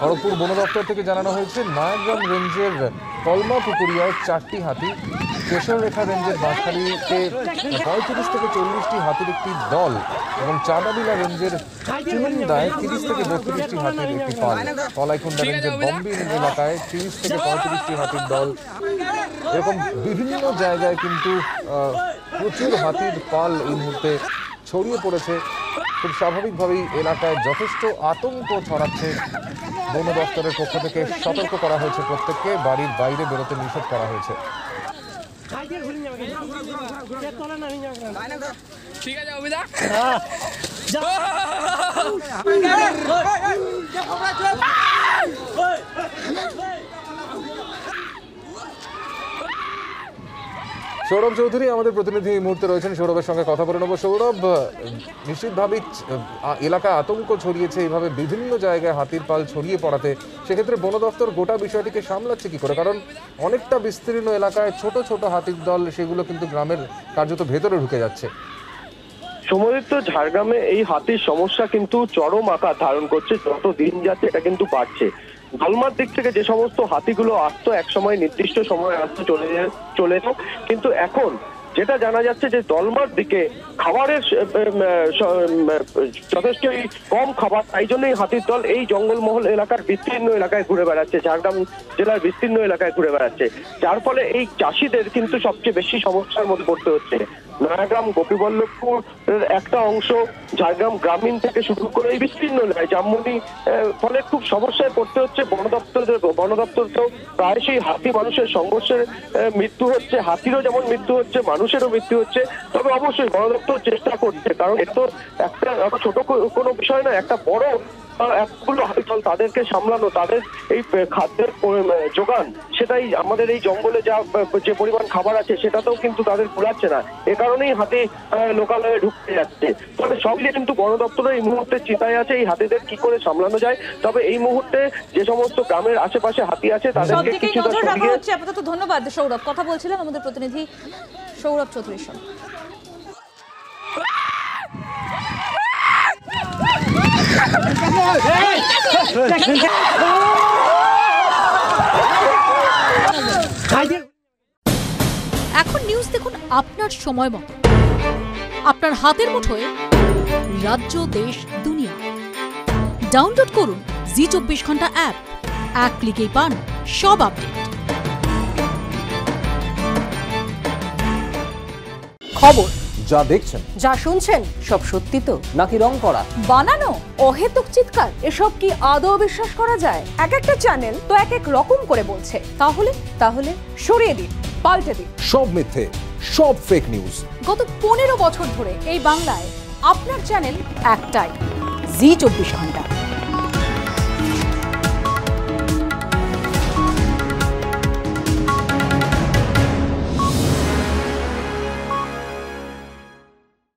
খড়গপুর বন দপ্তর থেকে জানানো হয়েছে নায়াগ্রাম রেঞ্জের কলমা পুকুরিয়ায় ৪টি হাতি, কেশররেখা রেঞ্জের বাঁশখালীতে ৩৫ থেকে ৪০টি হাতির একটি দল এবং চাঁদাবিলা রেঞ্জের চুমুন্দায় ৩০ থেকে ৩২টি হাতির একটি দল, কলাইকুন্ডা রেঞ্জের বম্বি এলাকায় ৩০ থেকে ৩৫টি হাতির দল। এরকম বিভিন্ন জায়গায় কিন্তু প্রচুর হাতির পাল এই মুহূর্তে ছড়িয়ে পড়েছে। খুব স্বাভাবিকভাবেই এলাকায় যথেষ্ট আতঙ্ক ছড়াচ্ছে। বন দপ্তরের পক্ষ থেকে সতর্ক করা হয়েছে, প্রত্যেককে বাড়ির বাইরে বেরোতে নিষেধ করা হয়েছে। সৌরভ চৌধুরী আমাদের প্রতিনিধি এই মুহূর্তে রয়েছেন, সৌরভের সঙ্গে কথা বলে নেব। সৌরভ, নিশ্চিতভাবেই এলাকা আতঙ্ক ছড়িয়েছে, এইভাবে বিভিন্ন জায়গায় হাতির পাল ছড়িয়ে পড়াতে সেক্ষেত্রে বন দপ্তর গোটা বিষয়টিকে সামলাচ্ছে কি করে? কারণ অনেকটা বিস্তীর্ণ এলাকায় ছোট ছোট হাতির দল, সেগুলো কিন্তু গ্রামের কার্যত ভেতরে ঢুকে যাচ্ছে। সমৃদ্ধ ঝাড়গ্রামে এই হাতির সমস্যা কিন্তু চরম আকার ধারণ করছে, যত দিন যাচ্ছে এটা কিন্তু বাড়ছে। দলমার দিক থেকে যে সমস্ত হাতিগুলো আসতো একসময় নির্দিষ্ট সময় আসতো চলে যেত, কিন্তু এখন যেটা জানা যাচ্ছে যে দলমার দিকে খাবারের যথেষ্ট কম খাবার, তাই জন্যই হাতির দল এই জঙ্গলমহল এলাকার বিস্তীর্ণ এলাকায় ঘুরে বেড়াচ্ছে, ঝাড়গ্রাম জেলার বিস্তীর্ণ এলাকায় ঘুরে বেড়াচ্ছে, যার ফলে এই চাষিদের কিন্তু সবচেয়ে বেশি সমস্যার মধ্যে পড়তে হচ্ছে। নয়াগ্রাম, গোপীবল্লভপুর একটা অংশ, ঝাড়গ্রাম গ্রামীণ থেকে শুরু করে এই বিস্তীর্ণ এলাকায় জামমনি, ফলে খুব সমস্যায় পড়তে হচ্ছে। বন দপ্তর তো প্রায়শই হাতি মানুষের সংঘর্ষের মৃত্যু হচ্ছে, হাতিরও যেমন মৃত্যু হচ্ছে মানুষেরও মৃত্যু হচ্ছে। তবে অবশ্যই বন দপ্তর চেষ্টা করছে, কারণ এটা তো একটা ছোট কোনো বিষয় না, একটা বড় এতগুলো হাতি দল, তাদেরকে সামলানো, তাদের এই খাদ্যের যোগান, সেটাই আমাদের এই জঙ্গলে যে পরিমাণ খাবার আছে সেটাতেও কিন্তু তাদের কুলাচ্ছে না, এ কারণেই হাতি লোকালয়ে ঢুকতে যাচ্ছে। তবে সবই কিন্তু বন দপ্তরের এই মুহূর্তে চিন্তায় আছে এই হাতিদের কি করে সামলানো যায়। তবে এই মুহূর্তে যে সমস্ত গ্রামের আশেপাশে হাতি আছে তাদেরকে কিছুটা সরিয়ে হচ্ছে আপাতত। ধন্যবাদ সৌরভ, কথা বলছিলেন আমাদের প্রতিনিধি সৌরভ চৌধুরীর সঙ্গে। এখন নিউজ দেখুন আপনার সময় মতো, আপনার হাতের মুঠোয় রাজ্য, দেশ, দুনিয়া। ডাউনলোড করুন জি 24 ঘন্টা অ্যাপ, এক ক্লিকেই পান সব আপডেট, খবর যা দেখছেন যা শুনছেন সব সত্যি তো নাকি রং করা, বানানো অহেতুক চিৎকার, এসব কি আদৌ বিশ্বাস করা যায়? এক একটা চ্যানেল তো এক এক রকম করে বলছে, তাহলে সরিয়ে দিন, পাল্টে দিন সব মিথ্যে, সব ফেক নিউজ। গত 15 বছর ধরে এই বাংলায় আপনার চ্যানেল একটাই, জি 24 ঘন্টা।